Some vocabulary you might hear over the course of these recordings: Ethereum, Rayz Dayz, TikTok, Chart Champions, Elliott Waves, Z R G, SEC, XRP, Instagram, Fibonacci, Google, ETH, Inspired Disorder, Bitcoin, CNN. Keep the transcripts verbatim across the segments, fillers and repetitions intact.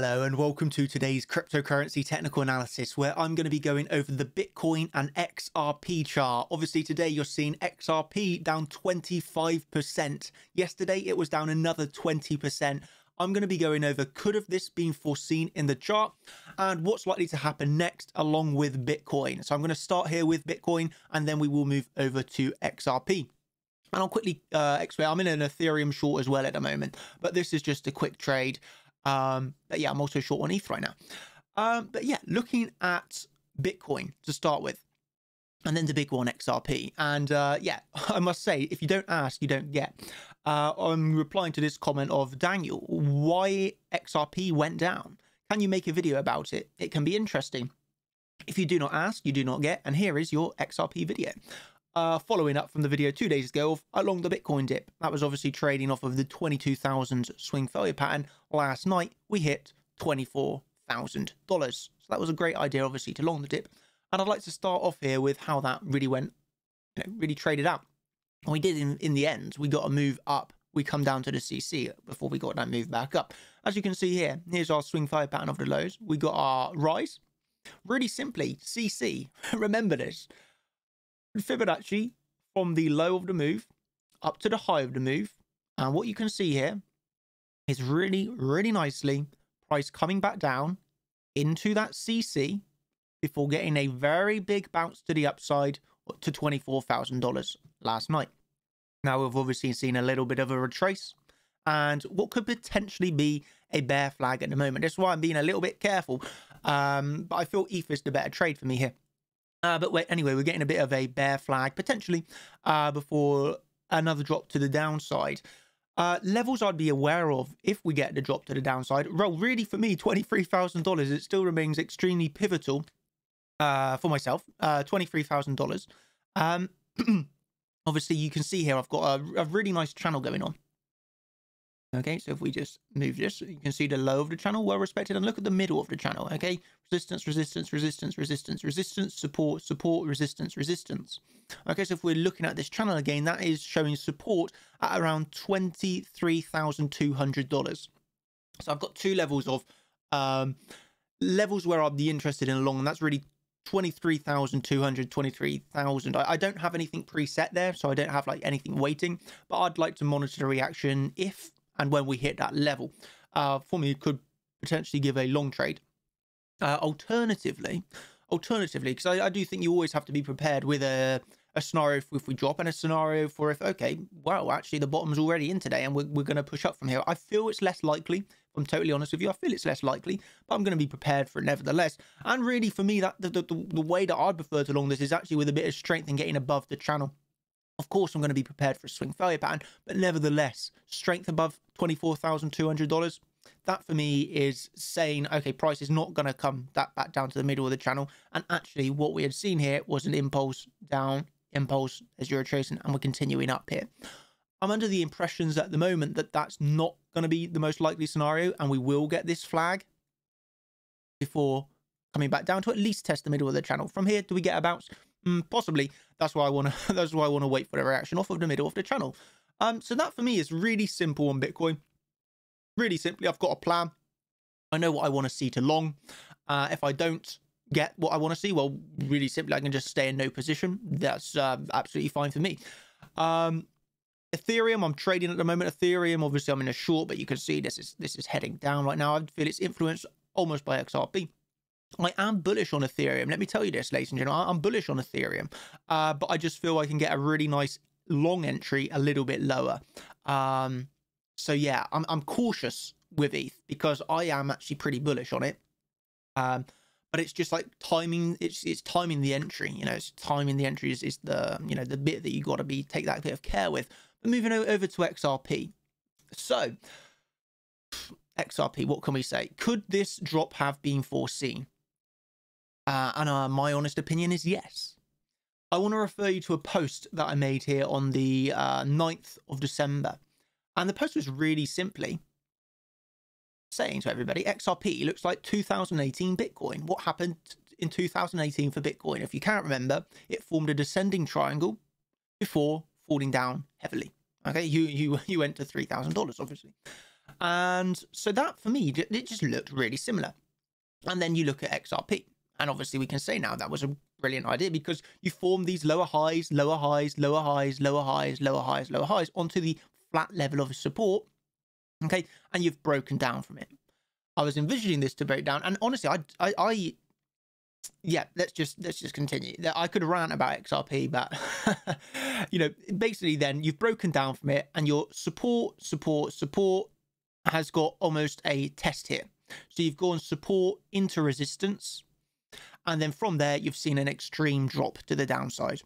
Hello and welcome to today's cryptocurrency technical analysis, where I'm going to be going over the Bitcoin and X R P chart. Obviously today you're seeing X R P down twenty-five percent. Yesterday it was down another twenty percent. I'm going to be going over could have this been foreseen in the chart and what's likely to happen next along with Bitcoin. So I'm going to start here with Bitcoin and then we will move over to X R P. And I'll quickly uh, explain, I'm in an Ethereum short as well at the moment, but this is just a quick trade. Um, but yeah, I'm also short on E T H right now. Um, but yeah, looking at Bitcoin to start with, and then the big one, X R P. And uh, yeah, I must say, if you don't ask, you don't get. Uh, I'm replying to this comment of Daniel, why X R P went down. Can you make a video about it? It can be interesting. If you do not ask, you do not get. And here is your X R P video. Uh, following up from the video two days ago of along the Bitcoin dip. That was obviously trading off of the twenty-two thousand swing failure pattern. Last night, we hit twenty-four thousand dollars. So that was a great idea, obviously, to long the dip. And I'd like to start off here with how that really went, you know, really traded out. And we did in, in the end. We got a move up. We come down to the S E C before we got that move back up. As you can see here, here's our swing failure pattern of the lows. We got our rise. Really simply, S E C, remember this. Fibonacci from the low of the move up to the high of the move, and what you can see here is really really nicely price coming back down into that S E C before getting a very big bounce to the upside to twenty-four thousand dollars last night. Now we've obviously seen a little bit of a retrace and what could potentially be a bear flag at the moment. That's why I'm being a little bit careful, um, but I feel E T H is the better trade for me here. Uh, but wait, anyway, we're getting a bit of a bear flag, potentially, uh, before another drop to the downside. Uh, levels I'd be aware of if we get the drop to the downside. Well, really, for me, twenty-three thousand dollars, it still remains extremely pivotal uh, for myself, uh, twenty-three thousand dollars. Um, obviously, you can see here, I've got a, a really nice channel going on. Okay, so if we just move this, you can see the low of the channel, well respected, and look at the middle of the channel, okay? Resistance, resistance, resistance, resistance, resistance, support, support, resistance, resistance. Okay, so if we're looking at this channel again, that is showing support at around twenty-three thousand two hundred dollars. So I've got two levels of, um, levels where I'd be interested in long, and that's really twenty-three thousand two hundred, twenty-three thousand. I, I don't have anything preset there, so I don't have like anything waiting, but I'd like to monitor the reaction if... and when we hit that level, uh, for me, it could potentially give a long trade. Uh, alternatively, alternatively, because I, I do think you always have to be prepared with a, a scenario for if we drop and a scenario for if, okay, well, actually the bottom's already in today and we're, we're going to push up from here. I feel it's less likely. If I'm totally honest with you, I feel it's less likely, but I'm going to be prepared for it nevertheless. And really for me, that the, the, the way that I'd prefer to long this is actually with a bit of strength and getting above the channel. Of course, I'm going to be prepared for a swing failure pattern, but nevertheless, strength above twenty-four thousand two hundred dollars, that for me is saying, okay, price is not going to come that back down to the middle of the channel. And actually, what we had seen here was an impulse down, impulse as you're retracing, and we're continuing up here. I'm under the impressions at the moment that that's not going to be the most likely scenario, and we will get this flag before coming back down to at least test the middle of the channel. From here, do we get a bounce? Mm, possibly. That's why I want to. That's why I want to wait for the reaction off of the middle of the channel. Um, so that for me is really simple on Bitcoin. Really simply, I've got a plan. I know what I want to see to long. Uh, if I don't get what I want to see, well, really simply, I can just stay in no position. That's uh, absolutely fine for me. Um, Ethereum, I'm trading at the moment. Ethereum, obviously, I'm in a short, but you can see this is this is heading down right now. I feel it's influenced almost by X R P. I am bullish on Ethereum. Let me tell you this, ladies and gentlemen, I'm bullish on Ethereum, uh, but I just feel I can get a really nice long entry a little bit lower. Um, so yeah, I'm, I'm cautious with E T H because I am actually pretty bullish on it. Um, but it's just like timing, it's it's timing the entry, you know, it's timing the entry is, is the, you know, the bit that you got to be, take that bit of care with. But moving over to X R P. So X R P, what can we say? Could this drop have been foreseen? Uh, and uh, my honest opinion is yes. I want to refer you to a post that I made here on the uh, ninth of December. And the post was really simply saying to everybody, X R P looks like two thousand eighteen Bitcoin. What happened in two thousand eighteen for Bitcoin? If you can't remember, it formed a descending triangle before falling down heavily. Okay, you, you, you went to three thousand dollars, obviously. And so that for me, it just looked really similar. And then you look at X R P, and obviously we can say now that was a brilliant idea, because you form these lower highs, lower highs, lower highs, lower highs, lower highs, lower highs onto the flat level of support. Okay, and you've broken down from it. I was envisioning this to break down, and honestly, I, I, I yeah, let's just let's just continue. I could rant about X R P, but you know, basically, then you've broken down from it, and your support, support, support has got almost a test here. So you've gone support into resistance, and then from there you've seen an extreme drop to the downside.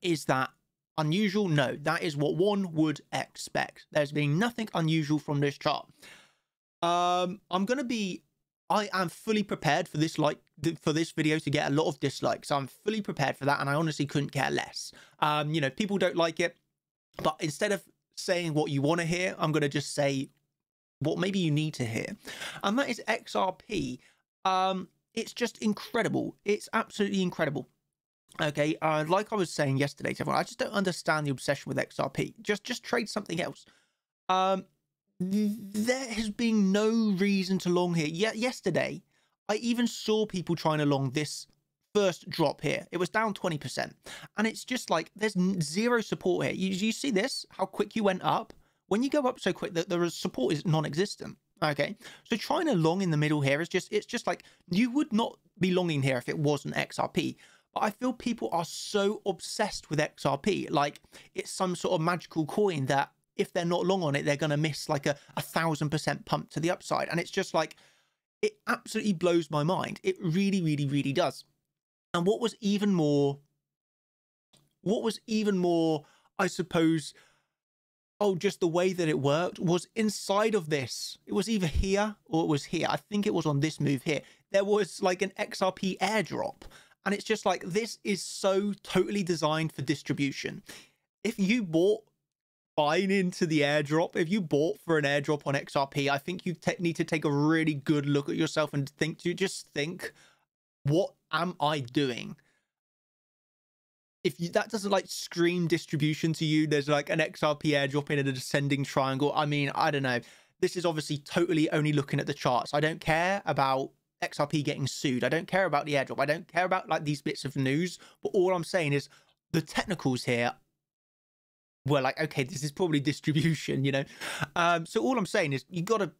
Is that unusual? No, that is what one would expect. There's been nothing unusual from this chart. Um, I'm going to be, I am fully prepared for this, like, for this video to get a lot of dislikes. I'm fully prepared for that, and I honestly couldn't care less. Um, you know, people don't like it, but instead of saying what you want to hear, I'm going to just say what maybe you need to hear, and that is X R P. Um, it's just incredible. It's absolutely incredible. Okay, uh, like I was saying yesterday to everyone, I just don't understand the obsession with X R P. Just, just trade something else. Um, there has been no reason to long here. Yet yesterday, I even saw people trying to long this first drop here. It was down twenty percent, and it's just like there's zero support here. You, you see this? How quick you went up. When you go up so quick, that the support is non-existent. Okay, so trying to long in the middle here is just—it's just like you would not be longing here if it wasn't X R P. But I feel people are so obsessed with X R P, like it's some sort of magical coin that if they're not long on it, they're going to miss like a a thousand percent pump to the upside. And it's just like it absolutely blows my mind. It really, really, really does. And what was even more, what was even more, I suppose. Oh, just the way that it worked was inside of this. It was either here or it was here. I think it was on this move here. There was like an X R P airdrop. And it's just like, this is so totally designed for distribution. If you bought buying into the airdrop, if you bought for an airdrop on X R P, I think you need to take a really good look at yourself and think to just think, what am I doing? If you, that doesn't like scream distribution to you, there's like an X R P airdrop in a descending triangle. I mean, I don't know. This is obviously totally only looking at the charts. I don't care about X R P getting sued. I don't care about the airdrop. I don't care about like these bits of news. But all I'm saying is the technicals here were like, okay, this is probably distribution, you know? Um, so all I'm saying is you got to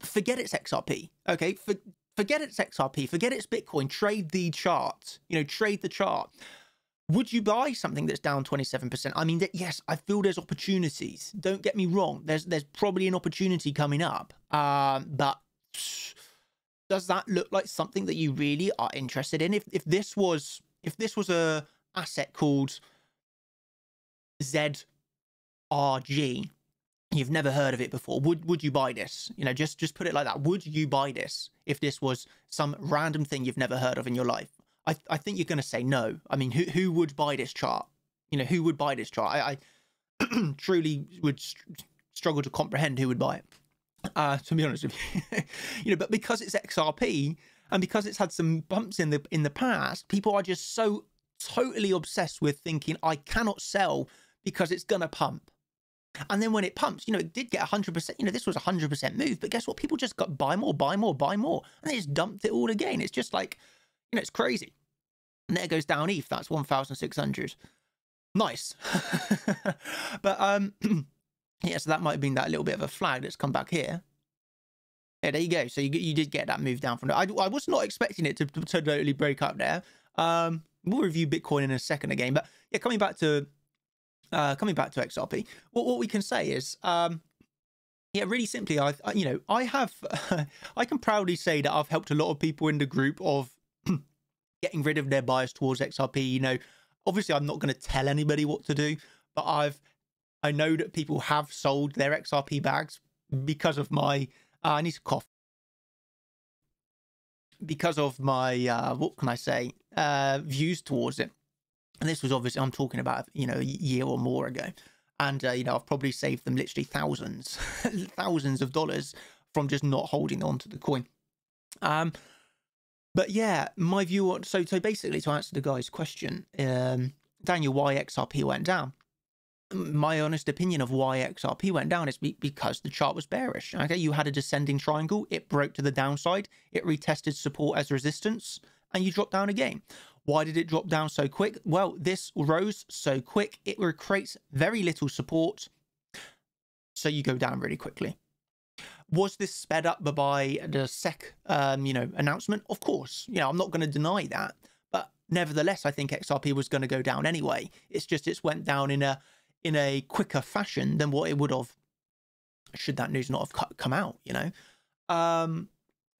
forget it's X R P. Okay. For, forget it's X R P. Forget it's Bitcoin. Trade the chart, you know, trade the chart. Would you buy something that's down twenty-seven percent? I mean, yes, I feel there's opportunities. Don't get me wrong. There's there's probably an opportunity coming up. Um, but does that look like something that you really are interested in? If if this was if this was a asset called Z R G, you've never heard of it before, would would you buy this? You know, just just put it like that. Would you buy this if this was some random thing you've never heard of in your life? I, th I think you're going to say no. I mean, who who would buy this chart? You know, who would buy this chart? I, I truly would st struggle to comprehend who would buy it, uh, to be honest with you. You know, but because it's X R P and because it's had some bumps in the in the past, people are just so totally obsessed with thinking, I cannot sell because it's going to pump. And then when it pumps, you know, it did get one hundred percent. You know, this was a one hundred percent move. But guess what? People just got buy more, buy more, buy more. And they just dumped it all again. It's just like... You know, it's crazy. And there goes down E T H. That's one thousand six hundred. Nice. But, um, yeah, so that might have been that little bit of a flag that's come back here. Yeah, there you go. So you, you did get that move down from there. I, I was not expecting it to, to totally break up there. Um, we'll review Bitcoin in a second again. But, yeah, coming back to uh, coming back to X R P, what, what we can say is... Um, Yeah, really simply, I, you know, I have, I can proudly say that I've helped a lot of people in the group of getting rid of their bias towards X R P. You know, obviously I'm not going to tell anybody what to do, but I've, I know that people have sold their X R P bags because of my, uh, I need to cough, because of my, uh, what can I say, uh, views towards it. And this was obviously, I'm talking about, you know, a year or more ago. And, uh, you know, I've probably saved them literally thousands, thousands of dollars from just not holding on to the coin. Um, but yeah, my view on, so, so basically to answer the guy's question, um, Daniel, why X R P went down? my honest opinion of why X R P went down is be because the chart was bearish. Okay, you had a descending triangle, it broke to the downside, it retested support as resistance, and you dropped down again. Why did it drop down so quick? Well, this rose so quick, it creates very little support, so you go down really quickly. Was this sped up by the S E C, um, you know, announcement? Of course, you know, I'm not going to deny that. But nevertheless, I think X R P was going to go down anyway. It's just it's went down in a in a quicker fashion than what it would have should that news not have come out. You know, um,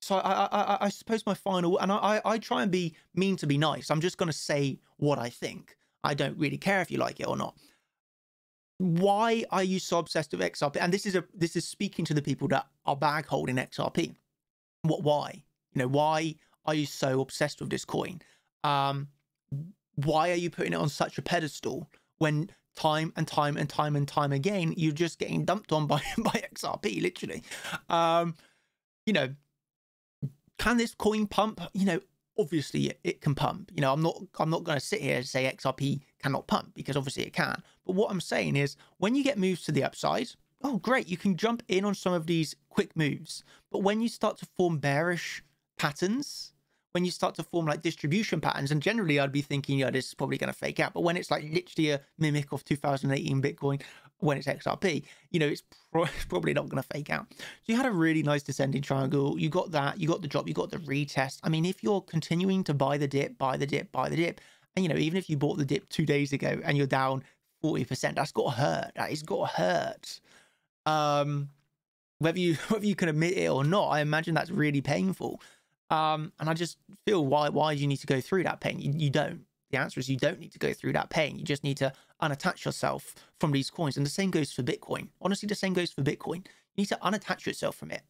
so I, I I suppose my final, and I I try and be mean to be nice. I'm just going to say what I think. I don't really care if you like it or not. Why are you so obsessed with X R P? And this is a this is speaking to the people that are bag holding X R P. What? Why? You know, why are you so obsessed with this coin? Um, why are you putting it on such a pedestal when time and time and time and time again you're just getting dumped on by by X R P? Literally, um, you know, can this coin pump? You know, obviously it, it can pump. You know, I'm not I'm not going to sit here and say X R P cannot pump, because obviously it can. But what I'm saying is, when you get moves to the upside, oh great, you can jump in on some of these quick moves. But when you start to form bearish patterns, when you start to form like distribution patterns, and generally I'd be thinking, yeah, this is probably going to fake out. But when it's like literally a mimic of two thousand eighteen Bitcoin, when it's X R P, you know, it's pro probably not going to fake out. So you had a really nice descending triangle. You got that, you got the drop, you got the retest. I mean, if you're continuing to buy the dip, buy the dip, buy the dip, and, you know, even if you bought the dip two days ago and you're down forty percent, that's got to hurt. That is got to hurt. Um, whether you, whether you can admit it or not, I imagine that's really painful. Um, and I just feel, why, why do you need to go through that pain? You, you don't. The answer is you don't need to go through that pain. You just need to unattach yourself from these coins. And the same goes for Bitcoin. Honestly, the same goes for Bitcoin. You need to unattach yourself from it.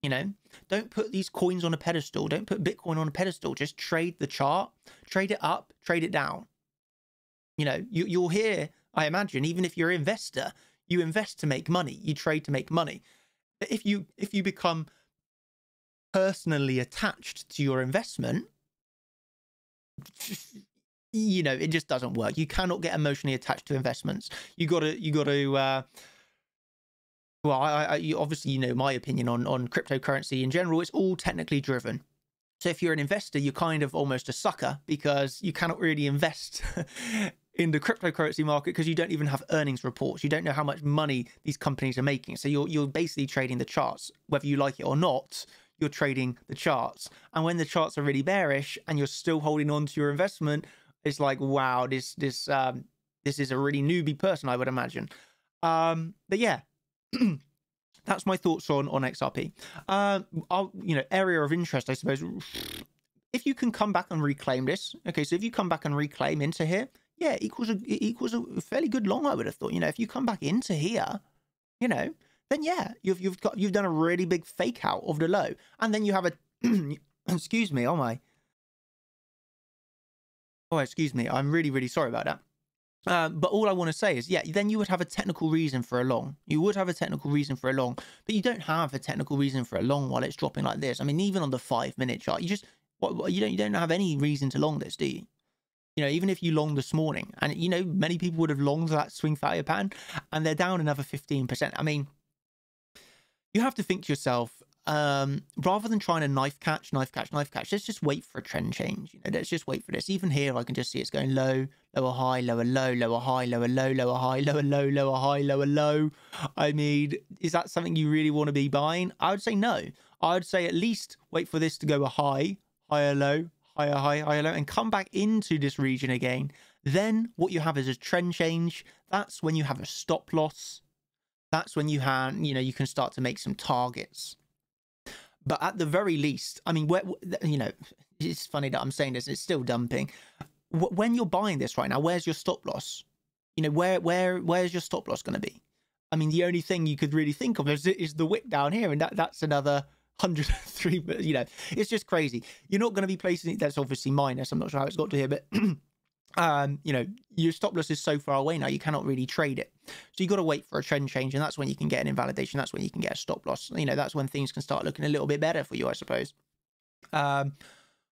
You know, don't put these coins on a pedestal. Don't put Bitcoin on a pedestal. Just trade the chart, trade it up, trade it down. You know, you, you'll hear, I imagine, even if you're an investor, you invest to make money. You trade to make money. But if you, if you become personally attached to your investment, you know, it just doesn't work. You cannot get emotionally attached to investments. You got to, you got to, uh, well, I, I you obviously, you know, my opinion on, on cryptocurrency in general, it's all technically driven. So if you're an investor, you're kind of almost a sucker, because you cannot really invest in the cryptocurrency market because you don't even have earnings reports. You don't know how much money these companies are making. So you're, you're basically trading the charts, whether you like it or not. You're trading the charts, and when the charts are really bearish and you're still holding on to your investment, it's like, wow, this this um this is a really newbie person, I would imagine. Um but yeah, that's my thoughts on on X R P. um I'll, you know, area of interest, I suppose, if you can come back and reclaim this. Okay, so if you come back and reclaim into here, yeah, equals a equals a fairly good long, I would have thought. You know, if you come back into here, you know, then yeah, you've you've got you've done a really big fake out of the low, and then you have a excuse me, oh my, oh excuse me, I'm really really sorry about that. Uh, but all I want to say is, yeah, then you would have a technical reason for a long. You would have a technical reason for a long, but you don't have a technical reason for a long while it's dropping like this. I mean, even on the five minute chart, you just what, what, you don't you don't have any reason to long this, do you? You know, even if you long this morning, and you know many people would have longed that swing failure pattern, and they're down another fifteen percent. I mean, you have to think to yourself, um, rather than trying to knife catch, knife catch, knife catch, let's just wait for a trend change. You know, let's just wait for this. Even here, I can just see it's going low, lower high, lower low, lower high, lower low, lower high, lower low, lower high, lower low. I mean, is that something you really want to be buying? I would say no. I would say at least wait for this to go a high, higher low, higher high, higher low, and come back into this region again. Then what you have is a trend change. That's when you have a stop loss. That's when you can, you know, you can start to make some targets. But at the very least, I mean, where, you know, it's funny that I'm saying this, it's still dumping. When you're buying this right now, where's your stop loss? You know, where, where, where's your stop loss going to be? I mean, the only thing you could really think of is, is the wick down here, and that, that's another one hundred three, you know, it's just crazy. You're not going to be placing it. That's obviously minus. I'm not sure how it's got to here, but Um, you know, your stop loss is so far away now, you cannot really trade it. So you've got to wait for a trend change, and that's when you can get an invalidation. That's when you can get a stop loss. You know, that's when things can start looking a little bit better for you, I suppose. Um,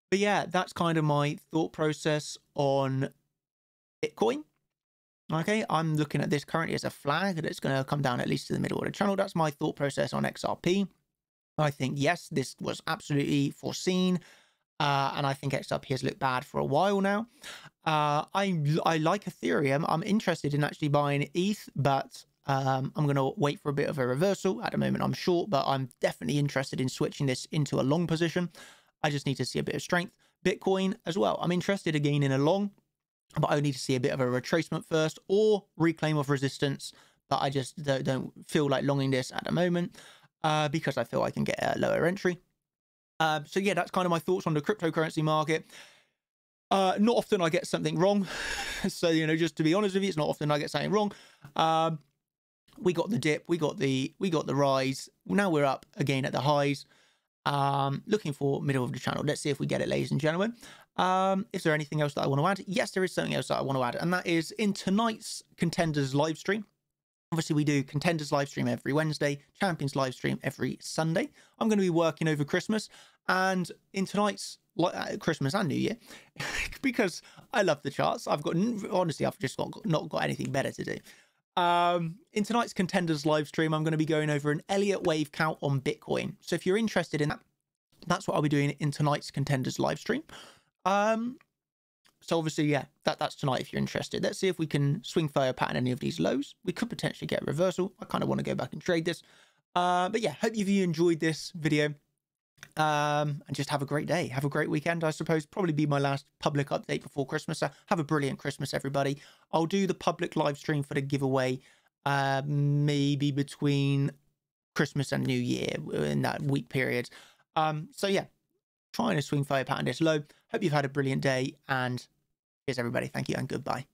but yeah, that's kind of my thought process on Bitcoin. Okay, I'm looking at this currently as a flag that's going to come down at least to the middle of the channel. That's my thought process on X R P. I think, yes, this was absolutely foreseen. Uh, and I think X R P has looked bad for a while now. Uh, I, I like Ethereum. I'm interested in actually buying E T H, but um, I'm going to wait for a bit of a reversal. At the moment, I'm short, but I'm definitely interested in switching this into a long position. I just need to see a bit of strength. Bitcoin as well. I'm interested again in a long, but I need to see a bit of a retracement first or reclaim of resistance. But I just don't, don't feel like longing this at the moment uh, because I feel I can get a lower entry. Uh, so yeah, that's kind of my thoughts on the cryptocurrency market. Uh, not often I get something wrong. So, you know, just to be honest with you, it's not often I get something wrong. Um, we got the dip, we got the, we got the rise. Now we're up again at the highs. Um, looking for middle of the channel. Let's see if we get it, ladies and gentlemen. Um, is there anything else that I want to add? Yes, there is something else that I want to add, and that is in tonight's Contenders live stream. Obviously, we do Contenders live stream every Wednesday, Champions live stream every Sunday. I'm going to be working over Christmas and in tonight's Christmas and New Year because I love the charts. I've got honestly, I've just got, not got anything better to do. Um, in tonight's Contenders live stream, I'm going to be going over an Elliott wave count on Bitcoin. So if you're interested in that, that's what I'll be doing in tonight's Contenders live stream. Um, so obviously, yeah, that, that's tonight if you're interested. Let's see if we can swing further pattern any of these lows. We could potentially get a reversal. I kind of want to go back and trade this. Uh, but yeah, hope you've enjoyed this video um, and just have a great day. Have a great weekend, I suppose. Probably be my last public update before Christmas. So have a brilliant Christmas, everybody. I'll do the public live stream for the giveaway uh, maybe between Christmas and New Year in that week period. Um, so yeah, trying to swing fire pattern this low. Hope you've had a brilliant day, and here's everybody. Thank you and goodbye.